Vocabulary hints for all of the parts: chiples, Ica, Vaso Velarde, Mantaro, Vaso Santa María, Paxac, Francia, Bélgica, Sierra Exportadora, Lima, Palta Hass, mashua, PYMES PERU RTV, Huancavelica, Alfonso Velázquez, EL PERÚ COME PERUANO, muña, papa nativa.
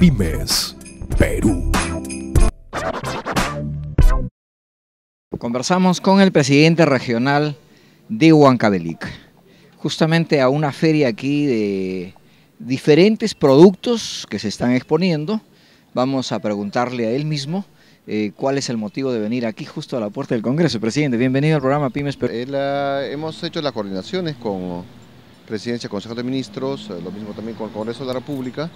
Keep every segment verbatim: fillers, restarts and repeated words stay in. Pymes Perú. Conversamos con el presidente regional de Huancavelica, justamente a una feria aquí de diferentes productos que se están exponiendo. Vamos a preguntarle a él mismo eh, cuál es el motivo de venir aquí justo a la puerta del Congreso. Presidente, bienvenido al programa Pymes Perú. Eh, la, hemos hecho las coordinaciones con Presidencia, Consejo de Ministros, eh, lo mismo también con el Congreso de la República,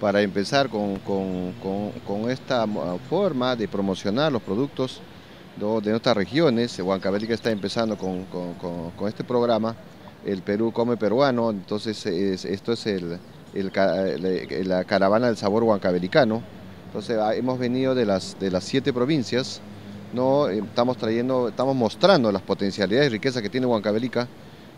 para empezar con, con, con, con esta forma de promocionar los productos de nuestras regiones. Huancavelica está empezando con, con, con, con este programa, El Perú Come Peruano. Entonces es, esto es el, el, la caravana del sabor huancavelicano. Entonces hemos venido de las, de las siete provincias, ¿no? Estamos trayendo, estamos mostrando las potencialidades y riquezas que tiene Huancavelica.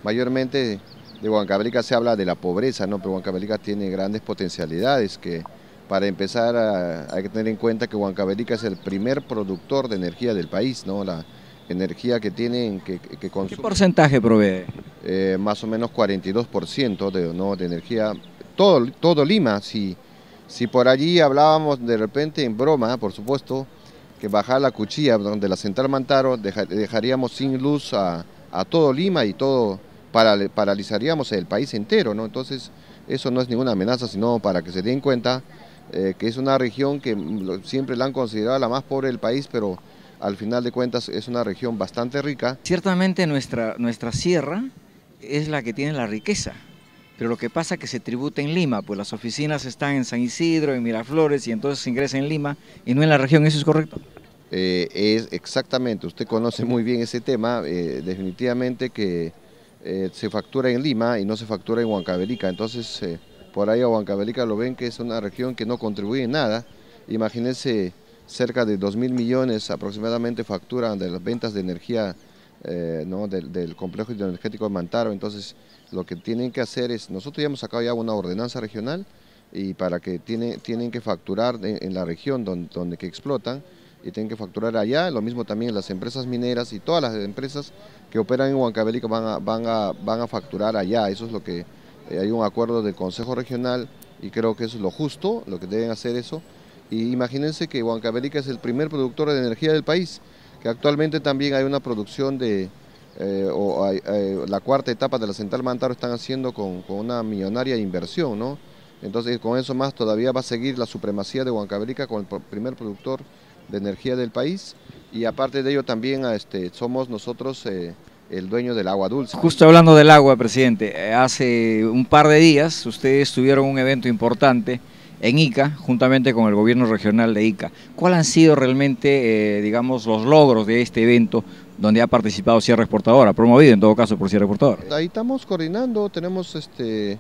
Mayormente de Huancavelica se habla de la pobreza, ¿no? Pero Huancavelica tiene grandes potencialidades que... Para empezar, a, hay que tener en cuenta que Huancavelica es el primer productor de energía del país, ¿no? La energía que tienen, que, que consumen. ¿Qué porcentaje provee? Eh, más o menos cuarenta y dos por ciento de, ¿no? de energía. Todo, todo Lima, si, si por allí hablábamos de repente en broma, por supuesto, que bajar la cuchilla de la central Mantaro, deja, dejaríamos sin luz a, a todo Lima y todo, para, paralizaríamos el país entero, ¿no? Entonces, eso no es ninguna amenaza, sino para que se den cuenta. Eh, que es una región que siempre la han considerado la más pobre del país, pero al final de cuentas es una región bastante rica. Ciertamente nuestra, nuestra sierra es la que tiene la riqueza, pero lo que pasa es que se tributa en Lima, pues las oficinas están en San Isidro, en Miraflores, y entonces se ingresa en Lima y no en la región. ¿Eso es correcto? Eh, es exactamente, usted conoce muy bien ese tema. Eh, definitivamente que eh, se factura en Lima y no se factura en Huancavelica, entonces... Eh, Por ahí a Huancavelica lo ven que es una región que no contribuye en nada. Imagínense, cerca de dos mil millones aproximadamente facturan de las ventas de energía eh, ¿no? del, del complejo hidroenergético de Mantaro. Entonces lo que tienen que hacer es, nosotros ya hemos sacado ya una ordenanza regional y para que tiene, tienen que facturar en, en la región donde, donde que explotan y tienen que facturar allá. Lo mismo también las empresas mineras y todas las empresas que operan en Huancavelica van a, van a, van a facturar allá. Eso es lo que... Hay un acuerdo del Consejo Regional y creo que eso es lo justo, lo que deben hacer eso. Y imagínense que Huancavelica es el primer productor de energía del país, que actualmente también hay una producción de... Eh, o hay, eh, la cuarta etapa de la central Mantaro están haciendo con, con una millonaria inversión, ¿no? Entonces con eso más todavía va a seguir la supremacía de Huancavelica con el primer productor de energía del país. Y aparte de ello también este, somos nosotros... Eh, el dueño del agua dulce. Justo hablando del agua, presidente, hace un par de días ustedes tuvieron un evento importante en Ica, juntamente con el gobierno regional de Ica. ¿Cuáles han sido realmente, eh, digamos, los logros de este evento donde ha participado Sierra Exportadora, promovido en todo caso por Sierra Exportadora? Ahí estamos coordinando, tenemos este,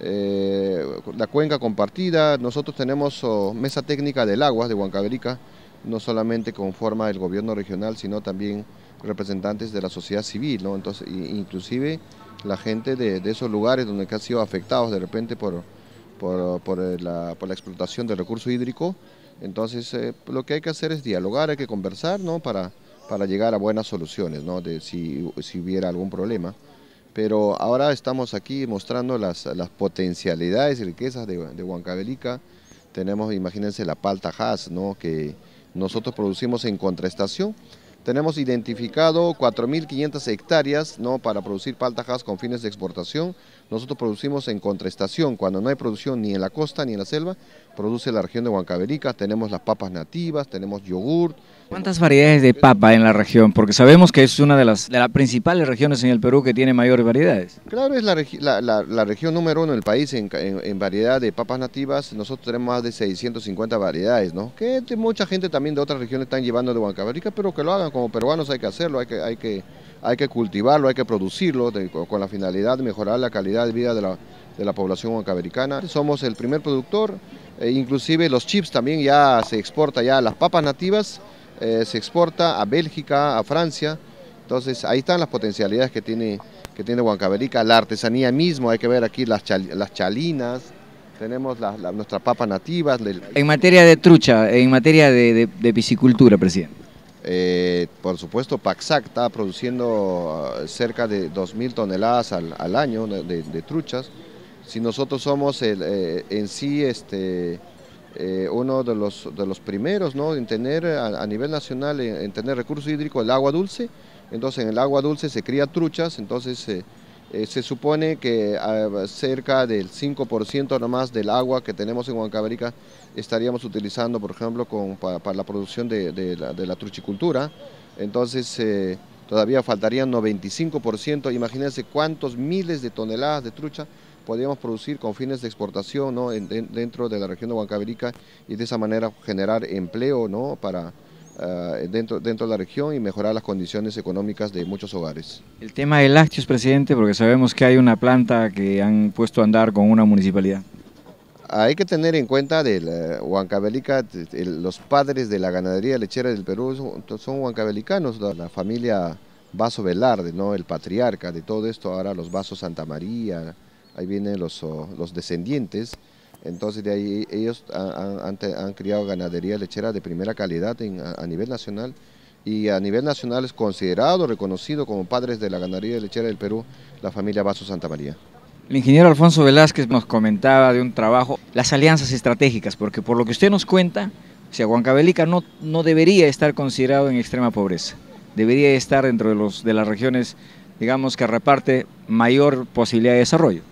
eh, la cuenca compartida, nosotros tenemos oh, mesa técnica del agua de Huancavelica, no solamente conforma el gobierno regional, sino también representantes de la sociedad civil, ¿no? Entonces, inclusive la gente de, de esos lugares donde que han sido afectados de repente por, por, por, la, por la explotación del recurso hídrico. Entonces eh, lo que hay que hacer es dialogar, hay que conversar, ¿no? para, para llegar a buenas soluciones, ¿no? de, si, si hubiera algún problema. Pero ahora estamos aquí mostrando las, las potencialidades y riquezas de, de Huancavelica. Tenemos, imagínense, la Palta Hass, ¿no? que nosotros producimos en contraestación. Tenemos identificado cuatro mil quinientas hectáreas, ¿no? para producir palta hass con fines de exportación. Nosotros producimos en contraestación, cuando no hay producción ni en la costa ni en la selva, produce la región de Huancavelica. Tenemos las papas nativas, tenemos yogur. ¿Cuántas variedades de papa en la región? Porque sabemos que es una de las, de las principales regiones en el Perú que tiene mayores variedades. Claro, es la, la, la, la región número uno del país en, en, en variedad de papas nativas. Nosotros tenemos más de seiscientas cincuenta variedades, ¿no? Que mucha gente también de otras regiones están llevando de Huancavelica, pero que lo hagan como peruanos, hay que hacerlo, hay que, hay que, hay que cultivarlo, hay que producirlo de, con la finalidad de mejorar la calidad de vida de la, de la población huancavelicana. Somos el primer productor, e inclusive los chips también ya se exporta, ya las papas nativas. Eh, se exporta a Bélgica, a Francia, entonces ahí están las potencialidades que tiene, que tiene Huancavelica, la artesanía mismo, hay que ver aquí las, chal, las chalinas, tenemos la, la, nuestras papas nativas. Del... En materia de trucha, en materia de, de, de piscicultura, presidente. Eh, por supuesto, Paxac está produciendo cerca de dos mil toneladas al, al año de, de truchas. Si nosotros somos el, eh, en sí... este eh, uno de los, de los primeros, ¿no?, en tener a, a nivel nacional, en, en tener recurso hídrico, el agua dulce. Entonces en el agua dulce se cría truchas, entonces eh, eh, se supone que eh, cerca del cinco por ciento nomás del agua que tenemos en Huancavelica estaríamos utilizando, por ejemplo, con, para, para la producción de, de, la, de la truchicultura. Entonces eh, todavía faltarían noventa y cinco por ciento, imagínense cuántos miles de toneladas de trucha podríamos producir con fines de exportación, ¿no?, en, en, dentro de la región de Huancavelica, y de esa manera generar empleo, ¿no?, para... Uh, dentro, dentro de la región y mejorar las condiciones económicas de muchos hogares. El tema de lácteos, presidente, porque sabemos que hay una planta que han puesto a andar con una municipalidad. Hay que tener en cuenta de Huancavelica, los padres de la ganadería lechera del Perú son, son huancavelicanos, la familia Vaso Velarde, ¿no?, el patriarca de todo esto, ahora los Vaso Santa María, ahí vienen los, los descendientes. Entonces de ahí ellos han, han, han criado ganadería lechera de primera calidad en, a, a nivel nacional, y a nivel nacional es considerado, reconocido como padres de la ganadería lechera del Perú, la familia Vaso Santa María. El ingeniero Alfonso Velázquez nos comentaba de un trabajo, las alianzas estratégicas, porque por lo que usted nos cuenta, o sea, Huancavelica no, no debería estar considerado en extrema pobreza, debería estar dentro de, los, de las regiones, digamos, que reparte mayor posibilidad de desarrollo.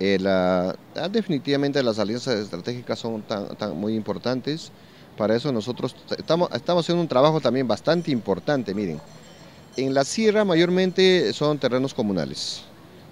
Eh, la, definitivamente las alianzas estratégicas son tan, tan, muy importantes. Para eso nosotros estamos, estamos haciendo un trabajo también bastante importante. Miren, en la sierra mayormente son terrenos comunales,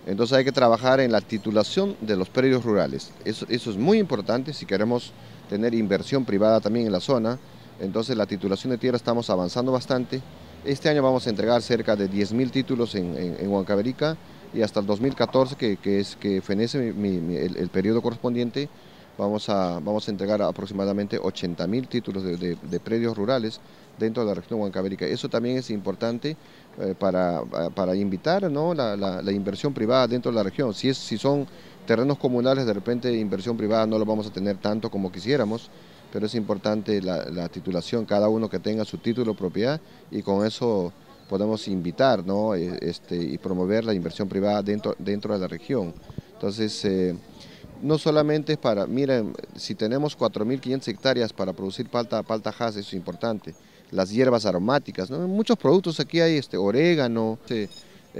entonces hay que trabajar en la titulación de los predios rurales. Eso, eso es muy importante si queremos tener inversión privada también en la zona. Entonces la titulación de tierra estamos avanzando bastante. Este año vamos a entregar cerca de diez mil títulos en, en, en Huancavelica, y hasta el dos mil catorce, que, que, es, que fenece mi, mi, el, el periodo correspondiente, vamos a, vamos a entregar aproximadamente ochenta mil títulos de, de, de predios rurales dentro de la región Huancavelica. Eso también es importante eh, para, para invitar, ¿no?, la, la, la inversión privada dentro de la región. Si, es, si son terrenos comunales, de repente inversión privada no lo vamos a tener tanto como quisiéramos, pero es importante la, la titulación, cada uno que tenga su título de propiedad, y con eso podemos invitar, ¿no?, este, y promover la inversión privada dentro, dentro de la región. Entonces, eh, no solamente es para, miren, si tenemos cuatro mil quinientas hectáreas para producir palta, palta Hass, eso es importante, las hierbas aromáticas, ¿no?, muchos productos aquí hay, este, orégano, eh,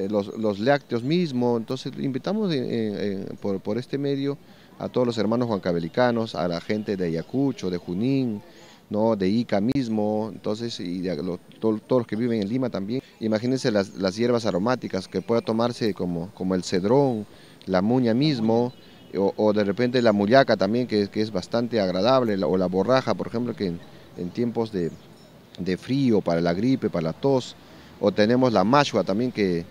los, los lácteos mismo. Entonces invitamos en, en, en, por, por este medio a todos los hermanos huancavelicanos, a la gente de Ayacucho, de Junín, ¿no?, de Ica mismo, entonces, y de los, to, todos los que viven en Lima también. Imagínense las, las hierbas aromáticas que pueda tomarse, como, como el cedrón, la muña mismo, o, o de repente la mullaca también, que, que es bastante agradable, o la borraja, por ejemplo, que en, en tiempos de, de frío, para la gripe, para la tos. O tenemos la mashua también, que,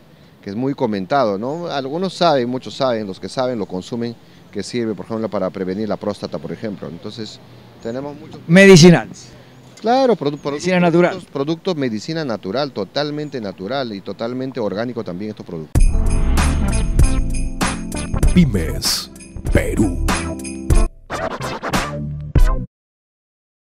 que es muy comentado, ¿no? Algunos saben, muchos saben, los que saben lo consumen, que sirve, por ejemplo, para prevenir la próstata, por ejemplo. Entonces, tenemos muchos medicinales. Claro, produ medicina produ natural. Productos, productos medicina natural, totalmente natural y totalmente orgánico también estos productos. Pymes Perú.